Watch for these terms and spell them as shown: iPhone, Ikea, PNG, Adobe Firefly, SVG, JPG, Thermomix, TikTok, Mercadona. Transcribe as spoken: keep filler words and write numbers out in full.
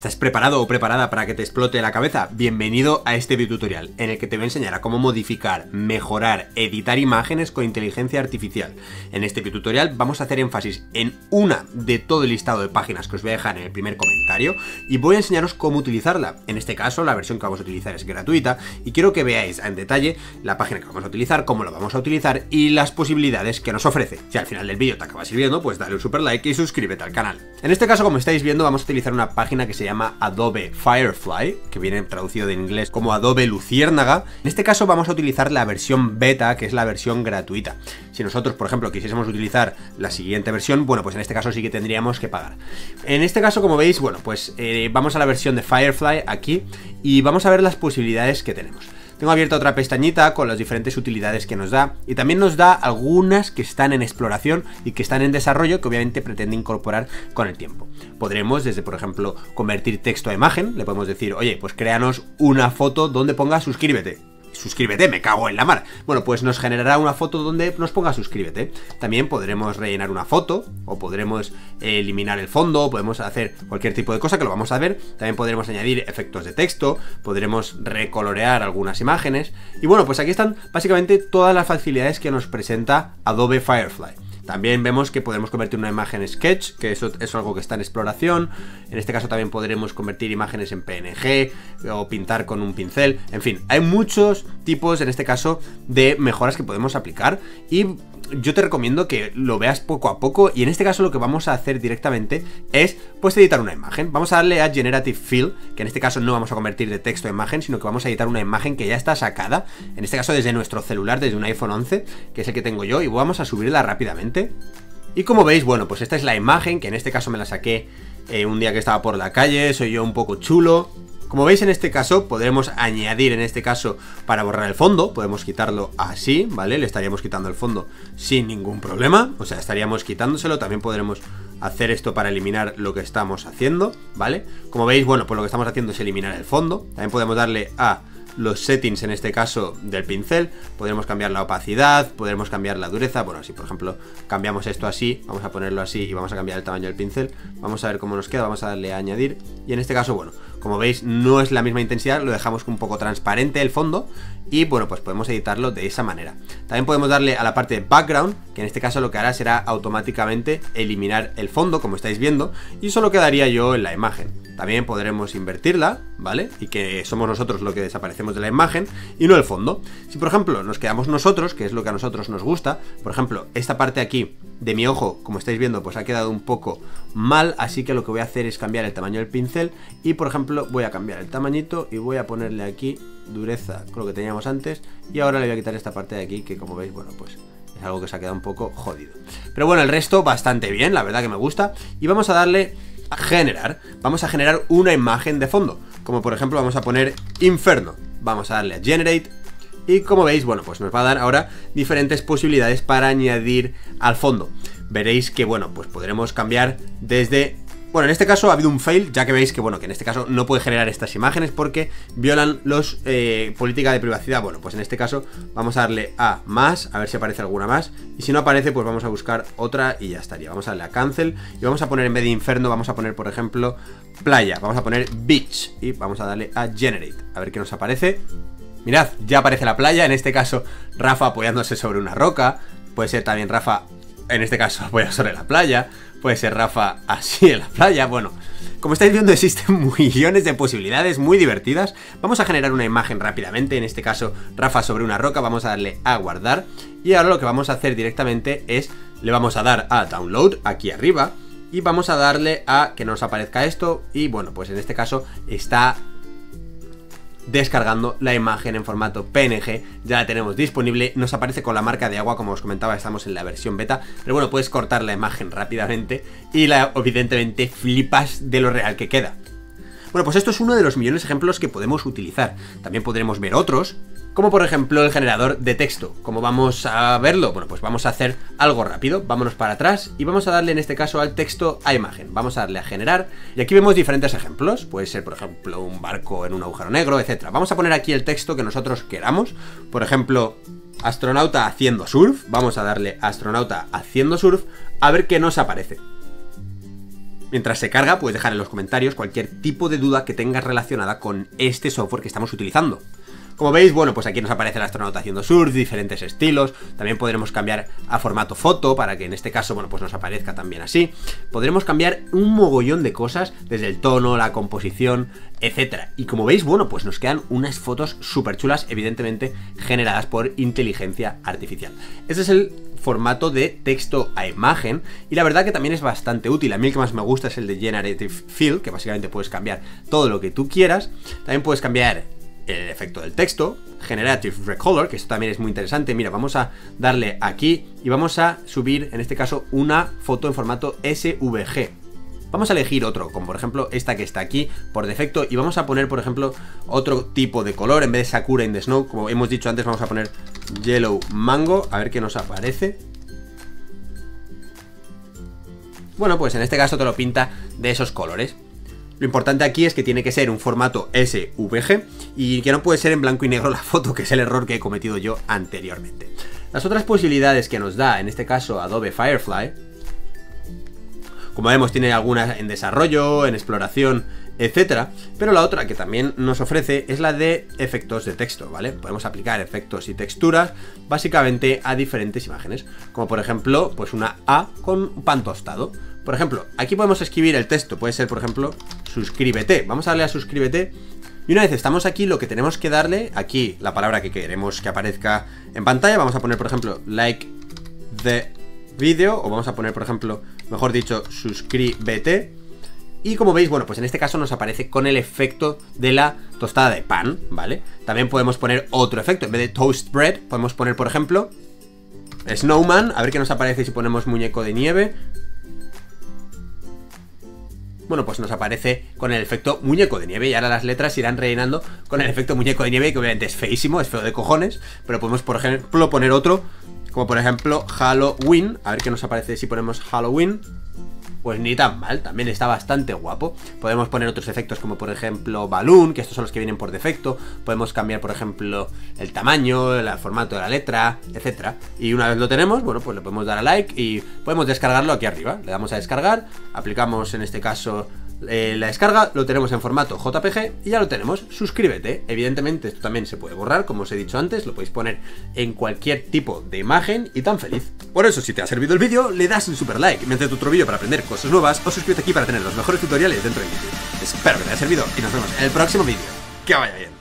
¿Estás preparado o preparada para que te explote la cabeza? Bienvenido a este video tutorial en el que te voy a enseñar a cómo modificar, mejorar, editar imágenes con inteligencia artificial. En este video tutorial vamos a hacer énfasis en una de todo el listado de páginas que os voy a dejar en el primer comentario y voy a enseñaros cómo utilizarla. En este caso la versión que vamos a utilizar es gratuita y quiero que veáis en detalle la página que vamos a utilizar, cómo la vamos a utilizar y las posibilidades que nos ofrece. Si al final del vídeo te acaba sirviendo, pues dale un super like y suscríbete al canal. En este caso, como estáis viendo, vamos a utilizar una página que se Se llama Adobe Firefly, que viene traducido de inglés como Adobe Luciérnaga. En este caso vamos a utilizar la versión beta, que es la versión gratuita. Si nosotros, por ejemplo, quisiésemos utilizar la siguiente versión, bueno, pues en este caso sí que tendríamos que pagar. En este caso, como veis, bueno, pues eh, vamos a la versión de Firefly aquí y vamos a ver las posibilidades que tenemos. Tengo abierta otra pestañita con las diferentes utilidades que nos da y también nos da algunas que están en exploración y que están en desarrollo, que obviamente pretende incorporar con el tiempo. Podremos desde, por ejemplo, convertir texto a imagen. Le podemos decir, oye, pues créanos una foto donde ponga suscríbete. Suscríbete, me cago en la mar. Bueno, pues nos generará una foto donde nos ponga suscríbete. También podremos rellenar una foto o podremos eliminar el fondo, podemos hacer cualquier tipo de cosa que lo vamos a ver. También podremos añadir efectos de texto, podremos recolorear algunas imágenes. Y bueno, pues aquí están básicamente todas las facilidades que nos presenta Adobe Firefly. También vemos que podemos convertir una imagen en sketch, que eso es algo que está en exploración. En este caso también podremos convertir imágenes en P N G o pintar con un pincel. En fin, hay muchos tipos en este caso de mejoras que podemos aplicar y yo te recomiendo que lo veas poco a poco. Y en este caso lo que vamos a hacer directamente es pues editar una imagen. Vamos a darle a Generative Fill, que en este caso no vamos a convertir de texto a imagen, sino que vamos a editar una imagen que ya está sacada, en este caso desde nuestro celular, desde un iPhone once, que es el que tengo yo, y vamos a subirla rápidamente. Y como veis, bueno, pues esta es la imagen, que en este caso me la saqué eh, un día que estaba por la calle, soy yo un poco chulo. Como veis, en este caso podremos añadir, en este caso, para borrar el fondo, podemos quitarlo así, ¿vale? Le estaríamos quitando el fondo sin ningún problema, o sea, estaríamos quitándoselo. También podremos hacer esto para eliminar lo que estamos haciendo, ¿vale? Como veis, bueno, pues lo que estamos haciendo es eliminar el fondo. También podemos darle a los settings, en este caso, del pincel. Podremos cambiar la opacidad, podremos cambiar la dureza. Bueno, si por ejemplo cambiamos esto así, vamos a ponerlo así y vamos a cambiar el tamaño del pincel. Vamos a ver cómo nos queda, vamos a darle a añadir. Y en este caso, bueno, como veis, no es la misma intensidad, lo dejamos un poco transparente el fondo. Y bueno, pues podemos editarlo de esa manera. También podemos darle a la parte de background, que en este caso lo que hará será automáticamente eliminar el fondo, como estáis viendo, y solo quedaría yo en la imagen. También podremos invertirla, ¿vale? Y que somos nosotros lo que desaparecemos de la imagen y no el fondo. Si por ejemplo nos quedamos nosotros, que es lo que a nosotros nos gusta, por ejemplo, esta parte aquí de mi ojo, como estáis viendo, pues ha quedado un poco mal, así que lo que voy a hacer es cambiar el tamaño del pincel y por ejemplo voy a cambiar el tamañito y voy a ponerle aquí dureza con lo que teníamos antes y ahora le voy a quitar esta parte de aquí que, como veis, bueno, pues es algo que se ha quedado un poco jodido. Pero bueno, el resto bastante bien, la verdad que me gusta. Y vamos a darle a generar, vamos a generar una imagen de fondo, como por ejemplo vamos a poner Inferno, vamos a darle a Generate y como veis, bueno, pues nos va a dar ahora diferentes posibilidades para añadir al fondo. Veréis que, bueno, pues podremos cambiar desde... Bueno, en este caso ha habido un fail, ya que veis que, bueno, que en este caso no puede generar estas imágenes porque violan los eh, políticas de privacidad. Bueno, pues en este caso vamos a darle a más, a ver si aparece alguna más. Y si no aparece, pues vamos a buscar otra y ya estaría. Vamos a darle a cancel y vamos a poner, en vez de inferno, vamos a poner, por ejemplo, playa. Vamos a poner beach y vamos a darle a generate, a ver qué nos aparece. Mirad, ya aparece la playa, en este caso Rafa apoyándose sobre una roca. Puede ser también Rafa, en este caso, apoyado sobre la playa. Puede ser Rafa así en la playa. Bueno, como estáis viendo, existen millones de posibilidades muy divertidas. Vamos a generar una imagen rápidamente, en este caso Rafa sobre una roca. Vamos a darle a guardar y ahora lo que vamos a hacer directamente es le vamos a dar a download aquí arriba y vamos a darle a que nos aparezca esto y bueno, pues en este caso está descargando la imagen en formato P N G, ya la tenemos disponible, nos aparece con la marca de agua, como os comentaba, estamos en la versión beta, pero bueno, puedes cortar la imagen rápidamente y la, evidentemente, flipas de lo real que queda. Bueno, pues esto es uno de los millones de ejemplos que podemos utilizar. También podremos ver otros, como por ejemplo el generador de texto. ¿Cómo vamos a verlo? Bueno, pues vamos a hacer algo rápido. Vámonos para atrás y vamos a darle en este caso al texto a imagen. Vamos a darle a generar y aquí vemos diferentes ejemplos. Puede ser, por ejemplo, un barco en un agujero negro, etcétera. Vamos a poner aquí el texto que nosotros queramos. Por ejemplo, astronauta haciendo surf. Vamos a darle astronauta haciendo surf a ver qué nos aparece. Mientras se carga, puedes dejar en los comentarios cualquier tipo de duda que tengas relacionada con este software que estamos utilizando. Como veis, bueno, pues aquí nos aparece la astronauta haciendo surf, diferentes estilos. También podremos cambiar a formato foto para que en este caso, bueno, pues nos aparezca también así. Podremos cambiar un mogollón de cosas, desde el tono, la composición, etcétera. Y como veis, bueno, pues nos quedan unas fotos súper chulas, evidentemente generadas por inteligencia artificial. Este es el formato de texto a imagen y la verdad que también es bastante útil. A mí el que más me gusta es el de Generative Fill, que básicamente puedes cambiar todo lo que tú quieras. También puedes cambiar el efecto del texto, Generative Recolor, que esto también es muy interesante. Mira, vamos a darle aquí y vamos a subir, en este caso, una foto en formato S V G. Vamos a elegir otro, como por ejemplo esta que está aquí por defecto, y vamos a poner, por ejemplo, otro tipo de color. En vez de Sakura in the Snow, como hemos dicho antes, vamos a poner Yellow Mango, a ver qué nos aparece. Bueno, pues en este caso te lo pinta de esos colores. Lo importante aquí es que tiene que ser un formato S V G y que no puede ser en blanco y negro la foto, que es el error que he cometido yo anteriormente. Las otras posibilidades que nos da, en este caso, Adobe Firefly, como vemos, tiene algunas en desarrollo, en exploración, etcétera. Pero la otra que también nos ofrece es la de efectos de texto, ¿vale? Podemos aplicar efectos y texturas básicamente a diferentes imágenes, como por ejemplo, pues una A con un pan tostado. Por ejemplo, aquí podemos escribir el texto, puede ser por ejemplo, suscríbete. Vamos a darle a suscríbete y una vez estamos aquí, lo que tenemos que darle, aquí la palabra que queremos que aparezca en pantalla, vamos a poner por ejemplo, like the video, o vamos a poner por ejemplo, mejor dicho, suscríbete. Y como veis, bueno, pues en este caso nos aparece con el efecto de la tostada de pan, ¿vale? También podemos poner otro efecto, en vez de toast bread, podemos poner por ejemplo, snowman, a ver qué nos aparece si ponemos muñeco de nieve. Bueno, pues nos aparece con el efecto muñeco de nieve y ahora las letras se irán rellenando con el efecto muñeco de nieve, que obviamente es feísimo, es feo de cojones, pero podemos por ejemplo poner otro, como por ejemplo Halloween, a ver qué nos aparece si ponemos Halloween. Pues ni tan mal, también está bastante guapo. Podemos poner otros efectos como por ejemplo balloon, que estos son los que vienen por defecto. Podemos cambiar por ejemplo el tamaño, el formato de la letra, etcétera. Y una vez lo tenemos, bueno, pues le podemos dar a like y podemos descargarlo aquí arriba. Le damos a descargar, aplicamos en este caso eh, la descarga, lo tenemos en formato J P G y ya lo tenemos. Suscríbete. Evidentemente esto también se puede borrar, como os he dicho antes, lo podéis poner en cualquier tipo de imagen y tan feliz. Por eso, si te ha servido el vídeo, le das un super like, me haces otro vídeo para aprender cosas nuevas o suscríbete aquí para tener los mejores tutoriales dentro del vídeo. Espero que te haya servido y nos vemos en el próximo vídeo. Que vaya bien.